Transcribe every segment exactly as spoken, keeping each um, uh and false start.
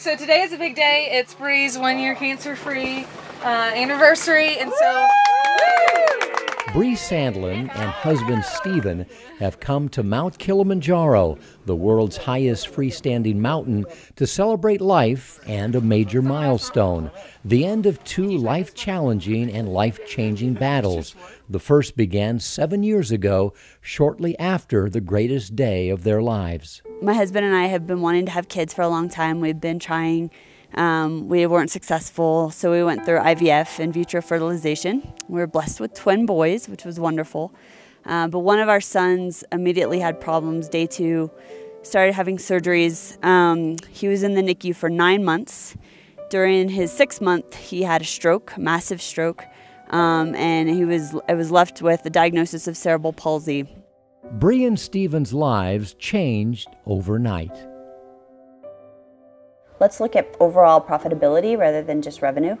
So today is a big day. It's Bree's one year cancer free uh, anniversary, and so Bree Sandlin and husband Stephen have come to Mount Kilimanjaro, the world's highest freestanding mountain, to celebrate life and a major milestone, the end of two life-challenging and life-changing battles. The first began seven years ago, shortly after the greatest day of their lives. My husband and I have been wanting to have kids for a long time. We've been trying. Um, we weren't successful, so we went through I V F, in vitro fertilization. We were blessed with twin boys, which was wonderful. Uh, but one of our sons immediately had problems. Day two, started having surgeries. Um, he was in the N I C U for nine months. During his sixth month, he had a stroke, a massive stroke, um, and he was, I was left with a diagnosis of cerebral palsy. Bree and Stephen's lives changed overnight. Let's look at overall profitability rather than just revenue.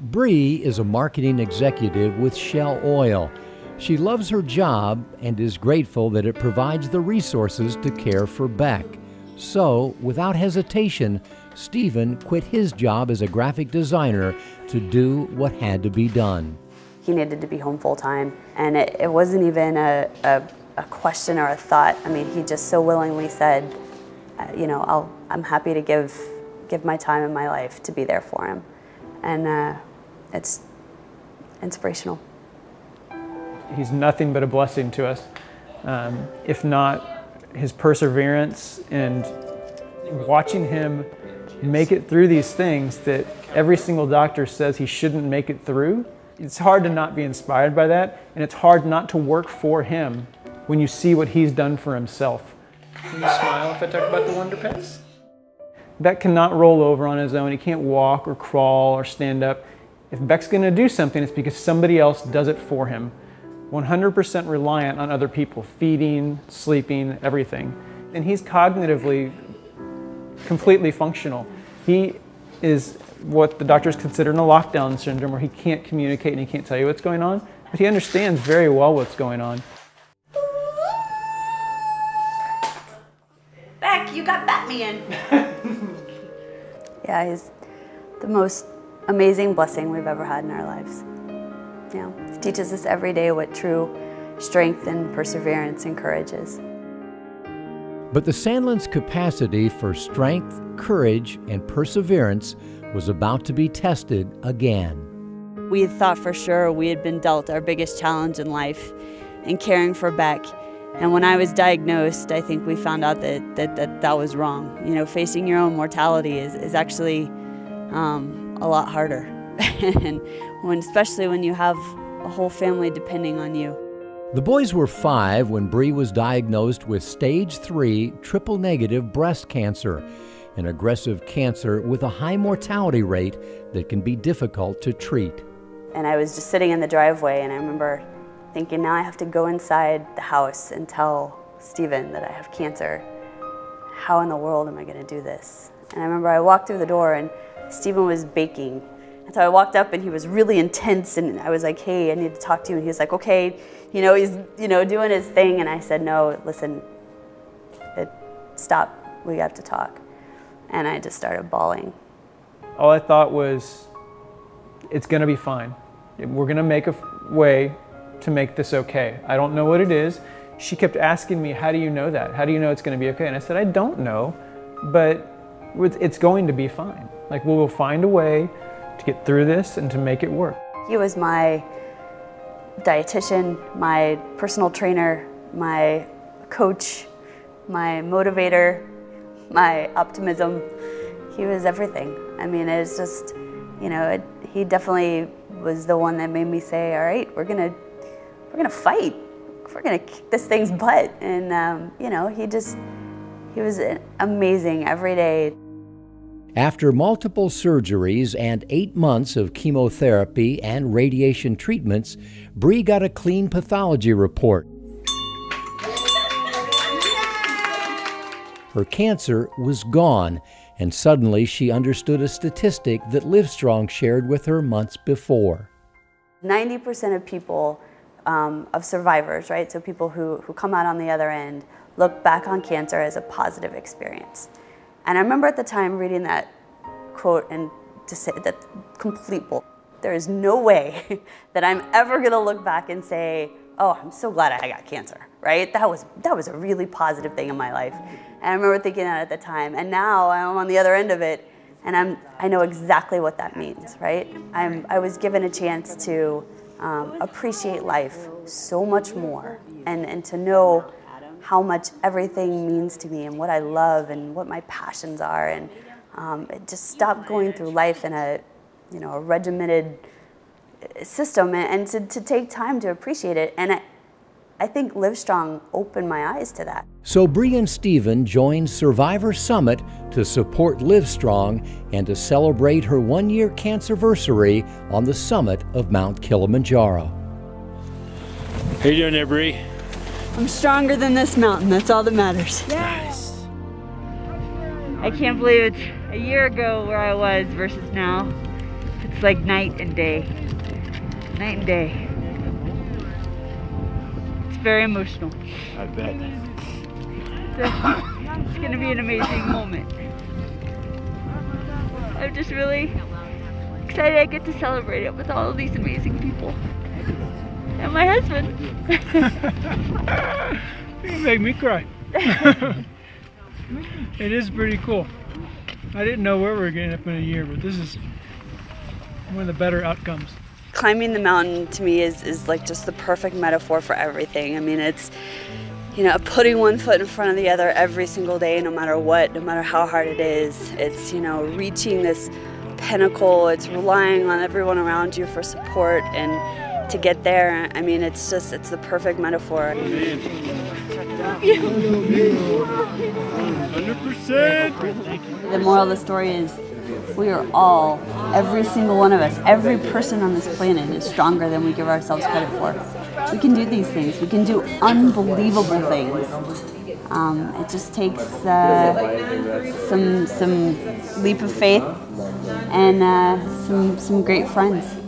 Bree is a marketing executive with Shell Oil. She loves her job and is grateful that it provides the resources to care for Beck. So, without hesitation, Stephen quit his job as a graphic designer to do what had to be done. He needed to be home full time, and it, it wasn't even a, a, a question or a thought. I mean, he just so willingly said, uh, you know, I'll, I'm happy to give give my time and my life to be there for him. And uh, it's inspirational. He's nothing but a blessing to us. Um, if not his perseverance and watching him make it through these things that every single doctor says he shouldn't make it through, it's hard to not be inspired by that, and it's hard not to work for him when you see what he's done for himself. Can you smile if I talk about the Wonder Pets? Beck cannot roll over on his own. He can't walk or crawl or stand up. If Beck's going to do something, it's because somebody else does it for him. one hundred percent reliant on other people, feeding, sleeping, everything. And he's cognitively completely functional. He is what the doctors consider a lockdown syndrome, where he can't communicate and he can't tell you what's going on, but he understands very well what's going on. Beck, you got Batman! Yeah, he's the most amazing blessing we've ever had in our lives. You know, he teaches us every day what true strength and perseverance and courage is. But the Sandlin's capacity for strength, courage, and perseverance was about to be tested again. We had thought for sure we had been dealt our biggest challenge in life in caring for Beck. And when I was diagnosed, I think we found out that that, that, that was wrong. You know, facing your own mortality is, is actually um, a lot harder. And when, especially when you have a whole family depending on you. The boys were five when Bree was diagnosed with stage three triple negative breast cancer, an aggressive cancer with a high mortality rate that can be difficult to treat. And I was just sitting in the driveway, and I remember thinking, now I have to go inside the house and tell Stephen that I have cancer. How in the world am I going to do this? And I remember I walked through the door and Stephen was baking. And so I walked up and he was really intense, and I was like, hey, I need to talk to you. And he was like, okay, you know, he's, you know, doing his thing. And I said, no, listen, it, stop, we have to talk. And I just started bawling. All I thought was, it's going to be fine. We're going to make a way to make this okay. I don't know what it is. She kept asking me, how do you know that? How do you know it's going to be okay? And I said, I don't know, but it's going to be fine. Like, we'll find a way to get through this and to make it work. He was my dietitian, my personal trainer, my coach, my motivator, my optimism. He was everything. I mean, it's just, you know, it, he definitely was the one that made me say, all right, we're going to We're gonna fight. We're gonna kick this thing's butt. And um, you know, he just, he was amazing every day. After multiple surgeries and eight months of chemotherapy and radiation treatments, Bree got a clean pathology report. Her cancer was gone, and suddenly she understood a statistic that Livestrong shared with her months before. ninety percent of people Um, of survivors, right? So people who, who come out on the other end look back on cancer as a positive experience. And I remember at the time reading that quote and to say that complete bull. There is no way that I'm ever gonna look back and say, oh, I'm so glad I got cancer, right? That was, that was a really positive thing in my life. And I remember thinking that at the time, and now I'm on the other end of it, and I'm, I know exactly what that means, right? I'm, I was given a chance to um, appreciate life so much more, and, and to know how much everything means to me and what I love and what my passions are, and um, just stop going through life in a, you know, a regimented system, and, and to, to take time to appreciate it. And I, I think Livestrong opened my eyes to that. So Bree and Stephen joined Survivor Summit to support Livestrong and to celebrate her one-year cancerversary on the summit of Mount Kilimanjaro. How you doing there, Bree? I'm stronger than this mountain, that's all that matters. Yes. I can't believe it's a year ago where I was versus now. It's like night and day, night and day. It's very emotional. I bet. So, it's gonna be an amazing moment. I'm just really excited I get to celebrate it with all of these amazing people. And my husband. You make me cry. It is pretty cool. I didn't know where we were getting up in a year, but this is one of the better outcomes. Climbing the mountain to me is, is like just the perfect metaphor for everything. I mean, it's, you know, putting one foot in front of the other every single day, no matter what, no matter how hard it is. It's, you know, reaching this pinnacle. It's relying on everyone around you for support, and to get there, I mean, it's just, it's the perfect metaphor. one hundred percent. The moral of the story is, we are all, every single one of us, every person on this planet is stronger than we give ourselves credit for. We can do these things. We can do unbelievable things. Um, it just takes uh, some some leap of faith and uh, some some great friends.